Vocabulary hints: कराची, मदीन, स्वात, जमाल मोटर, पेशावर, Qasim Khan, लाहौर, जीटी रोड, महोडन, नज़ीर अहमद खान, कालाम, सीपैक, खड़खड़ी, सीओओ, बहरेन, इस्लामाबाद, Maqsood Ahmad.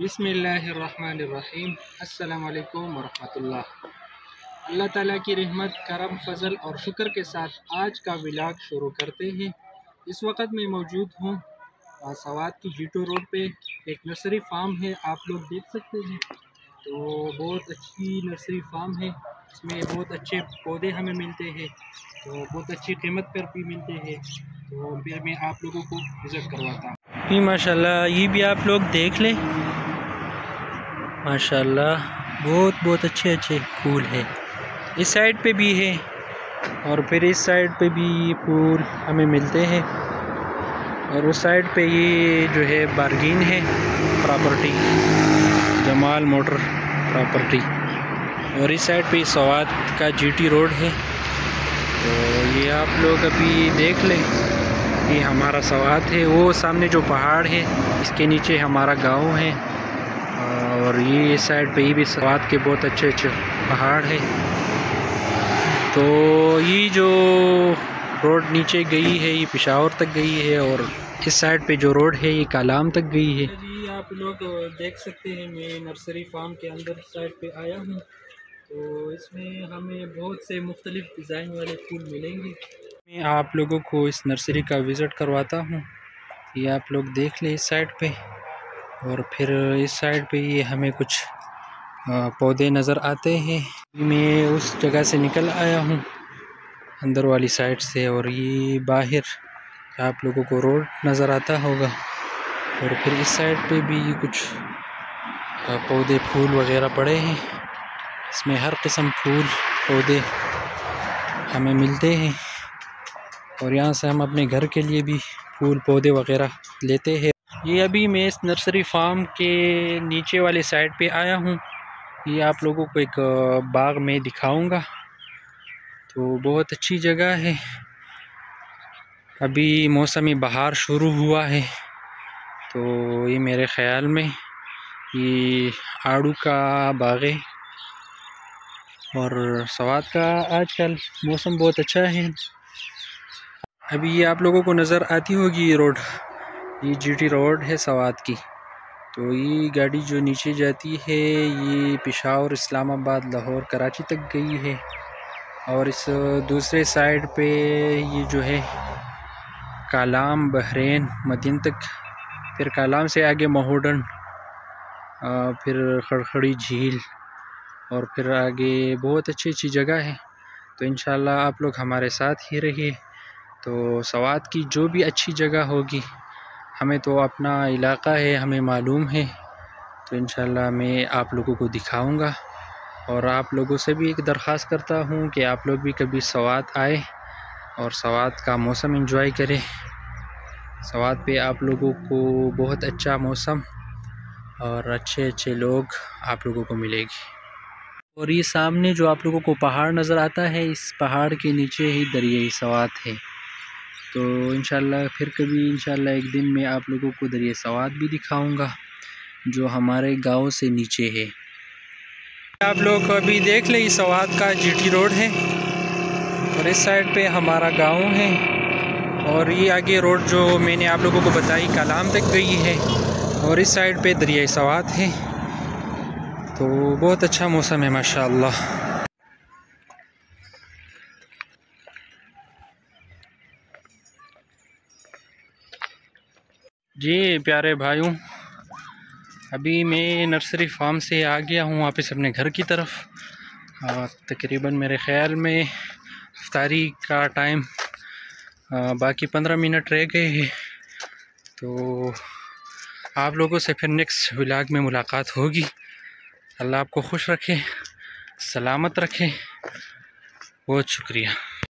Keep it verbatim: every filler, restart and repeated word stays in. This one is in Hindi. बिस्मिल्लाहिर्रहमानिर्रहीम। अस्सलामुअलैकुम वरहमतुल्लाह। अल्लाह ताला की रहमत, करम, फजल और फ़िक्र के साथ आज का व्लॉग शुरू करते हैं। इस वक्त मैं मौजूद हूँ स्वात की जीटी रोड पे। एक नर्सरी फार्म है, आप लोग देख सकते हैं। तो बहुत अच्छी नर्सरी फार्म है, इसमें बहुत अच्छे पौधे हमें मिलते हैं, तो बहुत अच्छी कीमत पर भी मिलते हैं। तो फिर मैं आप लोगों को विज़िट करवाता हूँ। माशाल्लाह, ये भी आप लोग देख लें। माशाल्लाह बहुत बहुत अच्छे अच्छे फूल हैं। इस साइड पे भी है और फिर इस साइड पे भी फूल हमें मिलते हैं। और उस साइड पे ये जो है बारगीन है प्रॉपर्टी, जमाल मोटर प्रॉपर्टी। और इस साइड पे स्वात का जीटी रोड है। तो ये आप लोग अभी देख लें, ये हमारा स्वात है। वो सामने जो पहाड़ है, इसके नीचे हमारा गांव है। और ये इस साइड पे ये भी स्वात के बहुत अच्छे अच्छे पहाड़ है। तो ये जो रोड नीचे गई है, ये पेशावर तक गई है। और इस साइड पे जो रोड है, ये कालाम तक गई है। जी आप लोग देख सकते हैं, मैं नर्सरी फार्म के अंदर साइड पे आया हूँ। तो इसमें हमें बहुत से मुख्तलिफ़ डिज़ाइन वाले फूल मिलेंगे। मैं आप लोगों को इस नर्सरी का विज़िट करवाता हूँ। ये आप लोग देख लें इस साइड पर। और फिर इस साइड पे ये हमें कुछ पौधे नज़र आते हैं। मैं उस जगह से निकल आया हूँ, अंदर वाली साइड से। और ये बाहर आप लोगों को रोड नज़र आता होगा। और फिर इस साइड पे भी कुछ पौधे फूल वग़ैरह पड़े हैं। इसमें हर किस्म फूल पौधे हमें मिलते हैं। और यहाँ से हम अपने घर के लिए भी फूल पौधे वग़ैरह लेते हैं। ये अभी मैं इस नर्सरी फार्म के नीचे वाले साइड पे आया हूँ। ये आप लोगों को एक बाग में दिखाऊंगा। तो बहुत अच्छी जगह है, अभी मौसमी बहार शुरू हुआ है। तो ये मेरे ख़्याल में ये आड़ू का बाग है। और स्वात का आजकल मौसम बहुत अच्छा है। अभी ये आप लोगों को नज़र आती होगी ये रोड, ये जीटी रोड है स्वात की। तो ये गाड़ी जो नीचे जाती है, ये पेशावर, इस्लामाबाद, लाहौर, कराची तक गई है। और इस दूसरे साइड पे ये जो है कालाम, बहरेन, मदीन तक। फिर कालाम से आगे महोडन, फिर खड़खड़ी झील, और फिर आगे बहुत अच्छी अच्छी जगह है। तो इंशाल्लाह आप लोग हमारे साथ ही रहिए। तो स्वात की जो भी अच्छी जगह होगी, हमें तो अपना इलाक़ा है, हमें मालूम है। तो इंशाल्लाह मैं आप लोगों को दिखाऊंगा। और आप लोगों से भी एक दरख्वास्त करता हूं कि आप लोग भी कभी स्वात आए और स्वात का मौसम एंजॉय करें। स्वात पे आप लोगों को बहुत अच्छा मौसम और अच्छे अच्छे लोग आप लोगों को मिलेंगे। और ये सामने जो आप लोगों को पहाड़ नज़र आता है, इस पहाड़ के नीचे ही दरिया स्वात है। तो इंशाल्लाह फिर कभी इंशाल्लाह एक दिन मैं आप लोगों को दरिया स्वात भी दिखाऊंगा, जो हमारे गांव से नीचे है। आप लोग अभी देख लें, स्वात का जीटी रोड है। और इस साइड पे हमारा गांव है। और ये आगे रोड जो मैंने आप लोगों को बताई, कालाम तक गई है। और इस साइड पे दरिया स्वात है। तो बहुत अच्छा मौसम है माशाल्लाह। जी प्यारे भाइयों, अभी मैं नर्सरी फार्म से आ गया हूँ वापस अपने घर की तरफ। और तकरीबन मेरे ख़्याल में इफ्तारी का टाइम बाकी पंद्रह मिनट रह गए हैं। तो आप लोगों से फिर नेक्स्ट व्लॉग में मुलाकात होगी। अल्लाह आपको खुश रखे, सलामत रखे। बहुत शुक्रिया।